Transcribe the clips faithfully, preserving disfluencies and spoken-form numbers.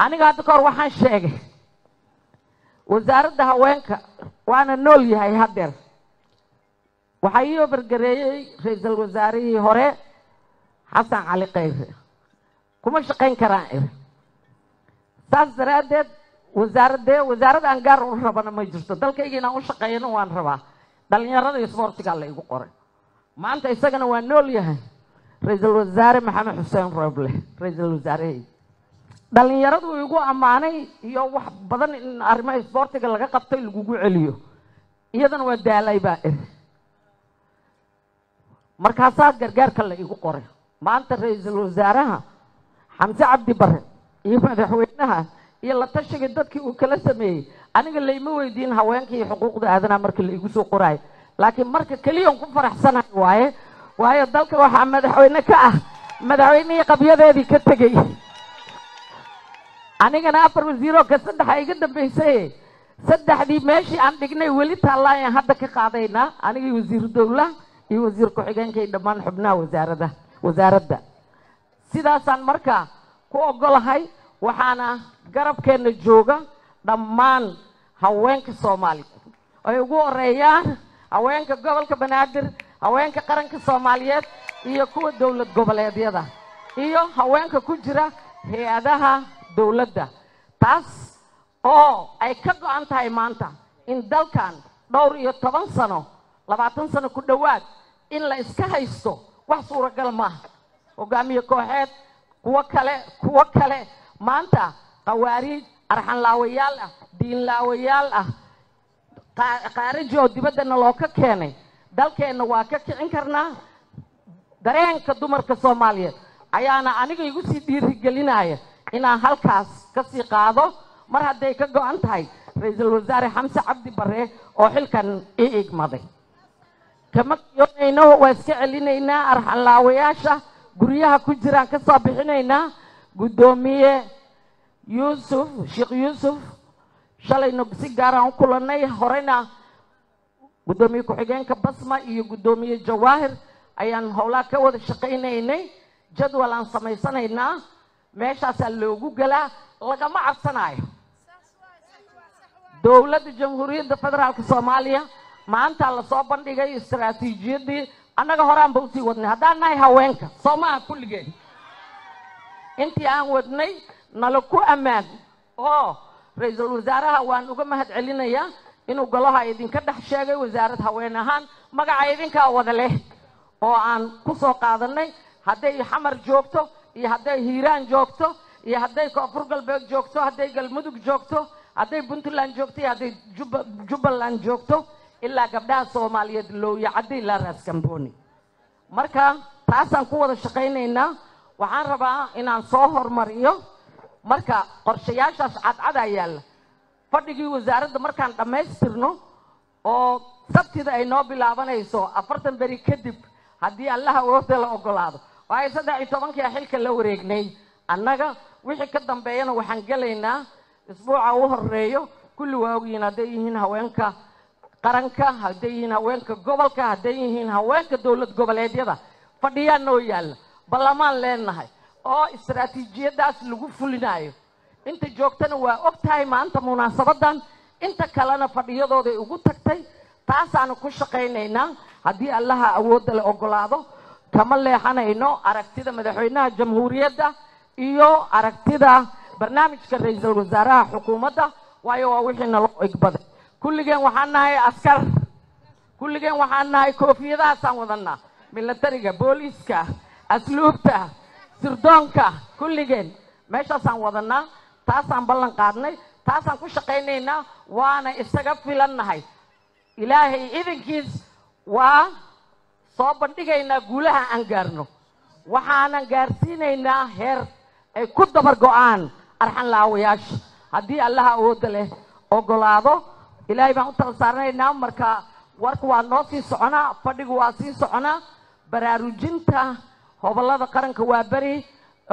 aniga dadkor waxaan sheegay wasaaradda haweenka waana nool yahay hadeer waxa iyo bargareeyay ra'iisul wasaarihii hore xasan cali qayfe kuma shaqeyn karaan saasradeed wasaaradda wasaaradda aan gaar u rabana ma jirto dalkayga inaan u shaqeeyno waan rabaa dhalinyarada iyo sportiga la igu qoray maanta isagana waa nool yahay ra'iisul wasaare maxamed xuseen roble ra'iisul wasaarihii dhalinyaradu igu amaanay iyo wax badan in arrimaha sportiga laga qabtay lagu celiyo iyadan waa daalay baa marka saad gargaarka la igu qoray maanta ra'iisul wasaaraha Xamse Cabdi Bare iyo madaxweynaha iyo la tashiga dadkii uu kala sameeyay aniga leeyma weydiin haweenkii xuquuqda aadanaha markii la igu soo qoray laakiin marka kaliya ku faraxsanahay waaye waaye dalka waxa madaxweyne ka ah madaxweynihii qabiyadeedii ka tagay aniga naafar wasiiro ka saddex ay iga dambeysay saddexdii meeshii aan dhignay wali taalaan hadda ka qaadayna aniga wasiir dawlad iyo wasiir ku xigeenkay dhamaan xubnaha wasaaradda wasaaradda sidaas aan marka ku ogolahay waxaana garabkeena jooga dhamaan haweenka Soomaaliyeed ay ugu horeeyaan haweenka gobolka Banaadir haweenka qaranka Soomaaliyeed iyo kuwa dawlad goboleedyada iyo haweenka ku jira hay'adaha dawladda taas oo ay ka go'an tahay maanta in dalkan dhowr iyo toban sano labaatan sano ku dhawaad in la iska haysto wax suuragal ma hogaamiye kooxeed kuwa kale kuwa kale maanta qawaariid arxan laawayaal ah diin laawayaal ah qaarijo dibadana loo ka keenay dalkeena waa ka kicin karnaa dareenka dumarka Soomaaliyeed ayaana aniga igu sii dhiiri gelinaya inaan halkaas ka sii qaado mar haday ka go'an tahay ra'iisul wasaare Xamse Cabdi Bare oo xilkan ii igmaday كما يومينا واسكعلينا أرحل الله وياشا قريها كجران كصابحينينا قدومية يوسف شيخ يوسف شالينا بسيقارا وكلنا يهورينا قدومية كحيقين كبسمة إيو قدومية جواهر أيان هولاكا ودشقينينا جدولان سميسانينا ماشا سالوغو قلا لغمع السناي دولة الجمهورية الفدرالية الصومالية maanta la soo bandhigay istaraatiijiyadii anaga horaan buu sii wadnay hadaanay haweenka Soomaaliya kulligeen intii aan wadnay nala ku amaan oo ra'iisul wasaaraha waan uga mahadcelinayaa inuu golaha idinka dhex sheegay wasaaradda haweenahan magaca idinka wada leh oo aan ku soo qaadanay haday xamar joogto iyo haday hiiraan joogto iyo haday koonfur galbeed joogto haday galmudug joogto haday Puntland joogto haday Jubaland joogto إلا قبلها صومالية لو يعدي إلا راس كمبوني مركا تاسان قوة الشقينينا وعن ربا إنان صوهر مريو مركا قرشياشا شعاد عدا يال فردقي وزارد مركا نتميسترنو أو سبتي دا إنو بلابان إيسو أفرتن بري كدب هدي الله ووثل أقلاد وعي سادا إتوانك يحلك اللو ريقني أناقا ويحي كدن بيانا وحنقلينا أسبوع وهر ريو كل واوغينا ديهين هوينكا qaranka hadayna haweenka gobolka hadayna haweenka dawlad goboleedyada fadhiyaano yaal balamaan leenahay oo istaraatiijiyadaas lagu fulinayo inta joogtana waa ogtahay maanta munaasabadan inta kalena fadhiyadooda ugu tagtay taas aan ku shaqeynayna hadii Allah awood leh ogolaado kama leexanayno aragtida madaxweynaha jamhuuriyadda iyo aragtida barnaamijka ra'iisul wasaaraha xukuumadda waayo waa wixii nala ogbaday كلجين وحناي عسكر كلجين وحناي كوفية ذا سامودنا من الطريقة بوليسكا أسلوبته سردونكا كلجين ماشى سامودنا تاسام بلن قارني تاسام كل شقينينا وأنا استجاب في لنهاي إلهي إذن كيس وصابني كينا قولها أنجرنو وحنا جارسينينا هير كود برجوان أرحن لاوياش هدي الله أودله أقولادو إلهي بان أنت صارني نام مركا ورك وانوسي سعنا فدي قواسي سعنا براروجينتا هو بالله ذكرن كوابري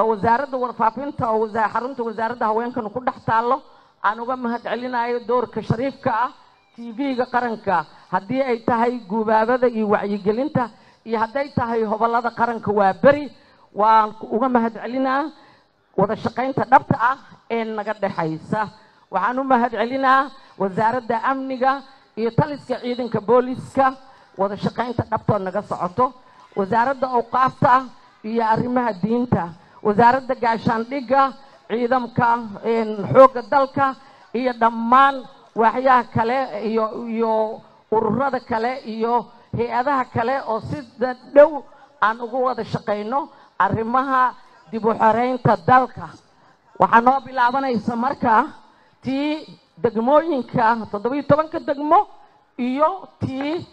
وزارد ورفافينتا وزا حرمت وزارد هواين كانوا كل حتالو أنا قام هتعلنا أي دور كشريف كا تي في قرنكا هدي أي تهاي جوابه ذا يوعي جلينتا يهدي تهاي هو بالله ذكرن كوابري وقام هتعلنا وذا شقين تنبتة إلنا قد حيسه وعن مهد علينا وزارة أمنية يتلس كعيدن كبوليسكا وشقين تقبطوا نقص عطو وزارة أوقافته يا أرمها دينته وزارة قاشان لقا عيدم كان حوق الدلكا هي دمان وحياها كلا يو يو ورد كلا يو هي هذا كلا أو سد دو أن قوة شقينه أرمها دي بحرين كدلكا وحنو بلعبنا يسمركا تي دجموينكا تدوي طبعاً كدجمو يو تي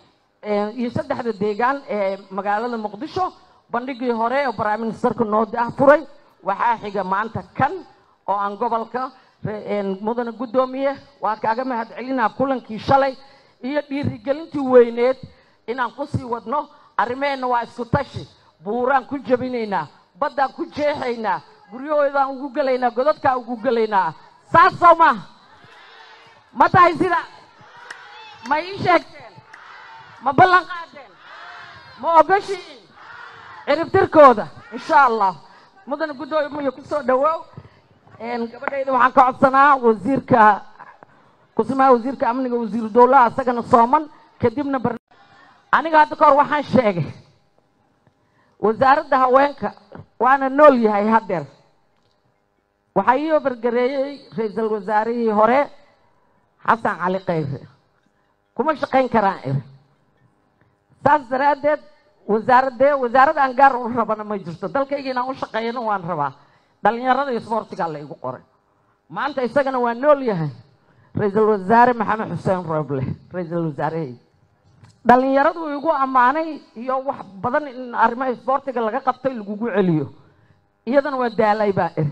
يسد حد الدجان مقالة المقدسة بندقي هراء وبرامين سرك النهضة أحفري وحاجة معنتها كن أو عن قبلك مدن القدومية وكأجمع هاد علينا كلن كيشلي يدي رجالين توينات إن أنقصي ودنه أرمين واسكتشي بوران كجبيننا بدأ كجهينا غريو إذا أقولينا قدرت كأقولينا ساسوما متى يصير ما يشكل ما بلغ عدل ما أبشي عرفتير كودا إن شاء الله مدن القدوم يكسر دواو إن قبل إذا وحنا كعصنا وزير ك كسمة وزير كأمن وزير دولة سكان الصومن كديمنا بر أنا قاعد أقول وحنا شيء وزارة ده وينك وأنا نولي هاي هدر وحيو برجري رئيس الوزراء هراء حسن علي قيفي كم شقين كرائر سازرادة وزارة وزارة أنقار وربنا ما يجرت دل كيجينا وشقين وان ربا دلنيرنا يسمرتك على يققر ما أنت يسكن ونوليه رئيس الوزراء محمد حسين روبله رئيس الوزراء دلنيرنا ويقول أماني يوح بدن إن أرمي يسمرتك على قبته الجوجو عليه يدنا ودالي بائر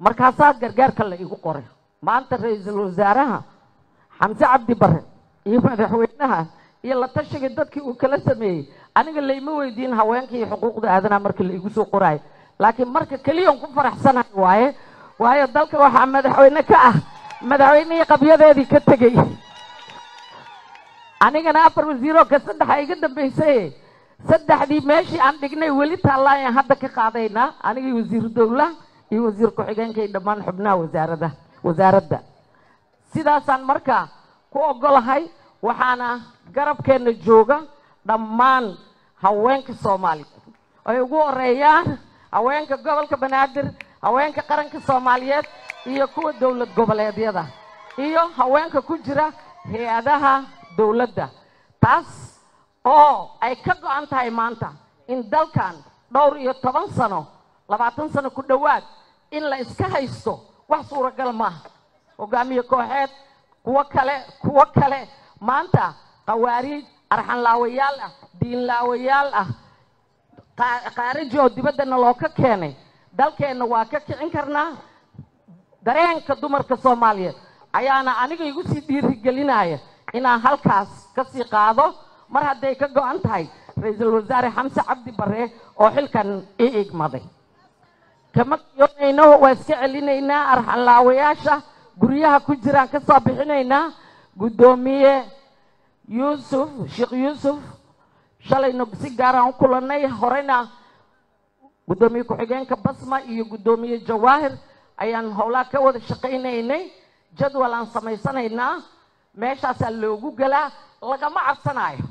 مركزات جرجر كله يققر ما أنت رئيس الوزراء حمزة عبدي بره يفهم رحوينها يلا تشجع ضدك وكل سمي أنا قال لي مو يدين هواينك حقوق هذا مرك اللي يجوسوا قراي لكن مرك كل يوم كم فرح سنة وعي وعي الضلك واحد مدحوينك أه مدحويني قبيلة هذه كتجي أنا قال أبر وزيره كسد حقيقة بيسي سد حدي ماشي عندكني وليت الله يهدك قاضينا أنا وزير دولة يوزير كحجان كي دمان حبنا وزارة ده وزارة ده سيدا سان مركا كو جلهاي وحنا جرب كن الجوجا دمان هواين كسومالي أيقو ريان هواين كقبل كبنادر هواين كقرن كسوماليات يكو دولة قبلية دي ده إيوه هواين ككجرة هي هذاها دولة ده تاس أو أي كجو أنت هاي مانتا إن دلكان دور يتبان سنو لبعتن سنو كدوات إن لا إسكها يسو وحصور قلمه وقام يكوهات كوكله كوكله ما أنت قواريج أرحن لاوياله دين لاوياله قارجوا دبدنا لوكا كاني ذلك إنه واقع إنكرنا درين كدمر كصومالية أيانا أنا كيقول سيدير رجاليناية إن هالكاس كسيقاضو مرة ديك جو أنتاي رئيس الوزراء حمزة عبدي بره أوحل كان إيج ماضي كما يومينه واسكعلينا إنا أرحن لاوياشة guryaha ku jiraan ka soo bixinayna gudoomiye Yuusuf Sheekh Yuusuf shalay no si gaar ah u kulanay horena gudoomiye ku xigeenka Basma iyo gudoomiye Jawaahir ayaan howlaha ka wada shaqaynaynay jadwal aan samaysanayna meeshaas loogu galaa lagama cabsanayo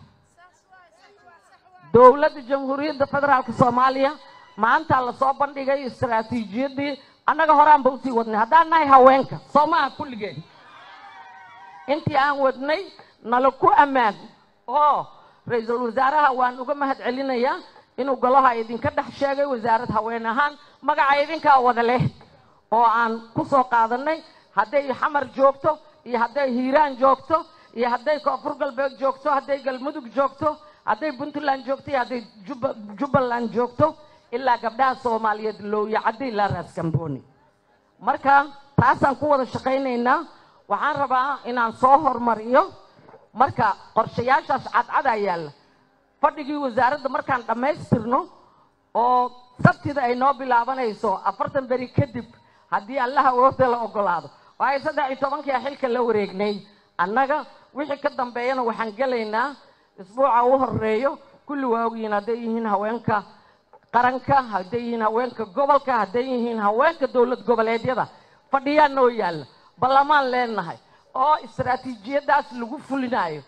dawladda jamhuuriyadda federaalka Soomaaliya maanta la soo bandhigay istaraatiijiyadii أنا هرام بوسي ودني هذا ناي هواينك سما كل جي أنتي عن ودني نلقو أمان أو رئيس الوزراء وان وكم هاد علينا يا إنه قالها يدين كده حشاجي وزارة هواينهان ما قاعدين كأوضله أو عن كسر قاضني هذا يحمر جوكتو يهذا هيران جوكتو يهذا كفر قلبك جوكتو هذا قلمدك جوكتو هذا بنتلان جوكتي هذا جب جبلان جوكتو إلا قبلها الصومالية لو يعدي إلى رأس كمبوني مركا تاسان قوة الشقينينا وعن ربا إنان صوهر مريو مركا قرشياشا شعاد عدا يال فردقي وزارة مركا دميسترنو أو سبتي دا إنو بلابانا يسو أفرتن بري كدب هدي الله ووثي لأقلاد وهي سادة عيطوانك يا حلك اللو ريقني أناقا ويحي كدن بيانا وحنقلينا أسبوع وهر ريو كل واقينا ديهين هوينكا qaranka haday yihiin haweenka gobolka haday yihiin haweenka dawlad goboleedyada fadhiyaan oo yaal ballamaan leenahay oo istaraatiijiyadaas lagu fulinayo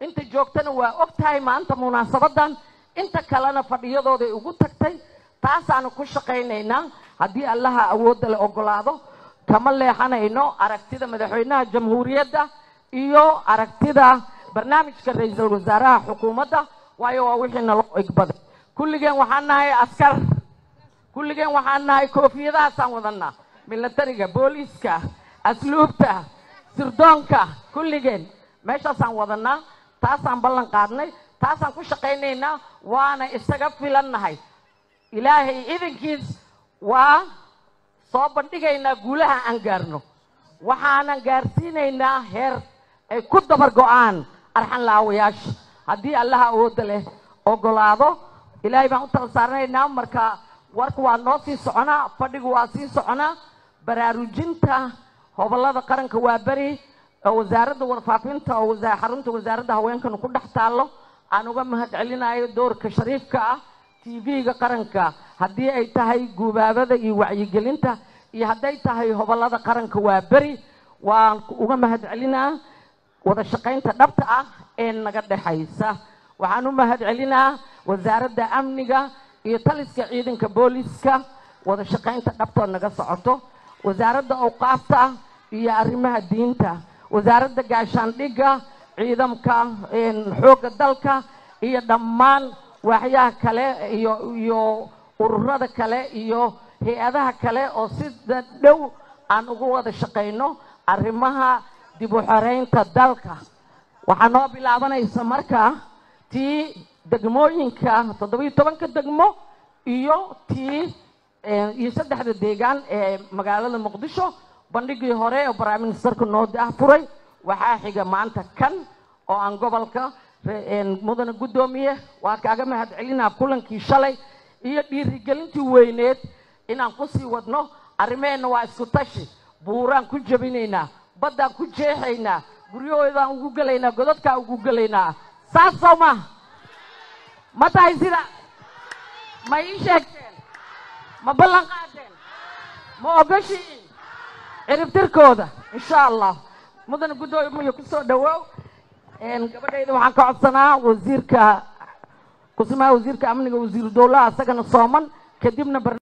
inta joogtana waa ogtahay maanta munaasabadan inta kalena fadhiyadooda ugu tagtay taas aan ku shaqeynayna hadii Allah awood leh ogolaado kama leexanayno aragtida madaxweynaha jamhuuriyadda iyo aragtida barnaamijka ra'iisul wasaaraha hukuumadda waayo waa wixii nala ogbaday kulligeen waxaan nahay askar kulligeen waxaan nahay koofiyadaha aan wadana milatariga booliska asluubta sirdoonka kulligeen meesha aan wadana taas aan ballan qaadnay taas aan ku shaqeynayna waana isaga filannahay ilaahay idinkiis waa soo bandhigaynaa guulaha aan gaarno waxaan gaarsiinaynaa heer ay ku dabar go'aan arxan laawayash hadii Allah awood leh ogolaado ilaahay baan u talsaarnaynaa marka warku waa noo sii soconaa fadhigu waa sii soconaa baraarujinta hobolada qaranka waa bari wasaaradda warfaafinta oo xarunta wasaaradda haweenkan ku dhex taalo aan uga mahad celinayo doorka shariifka ah تيفيغا قرنكا هدي اي تهي قبابادا اي وعي قلنتا اي هدي تهي هبالادا قرنكا وابري وانقوغا مهد علينا وذا شقين تدبتاة اين نقد حيسا وحانو مهد علينا وزارة دا امنيغا اي تاليسكا عيدنكا بوليسكا وذا شقين تدبتاة نقص عطو وزارة دا اوقافتا اي ارمها دينتا وزارة دا قاشان ليغا عيدمكا اين حوغا دالكا اي دمان waxyaha kale iyo iyo ururada kale iyo hay'adaha kale oo si dhow aan ugu wada shaqeyno arrimaha dib u xareynta dalka waxaan oo bilaabanaysa marka tii degmooyinka toddoba iyo toban degmo iyo tii iyo saddexda deegaan ee magaalada Muqdisho bandhigii hore ee barnaamijka noo ah furay waxa xiga maanta kan oo aan gobolka een mudana gudoomiye waa kaaga mahad celinaa kulankii shalay iyo dhiirigelintii weyneed inaan ku sii wadno arimeena waa isku tashi buuraan ku jabinayna badda ku jeexayna guriyoodan ugu galayna godadka ugu galayna saasoma mata isira ma isheegteen ma ballan qaadeen ma ogashiin ciribtirkooda insha Allah mudana gudoomiye ku soo dhawaaw een gabadhayda waxaan ka codsanaa wasiirka kusmaa wasiirka amniga wasiir dawladda asagana sooman kadibna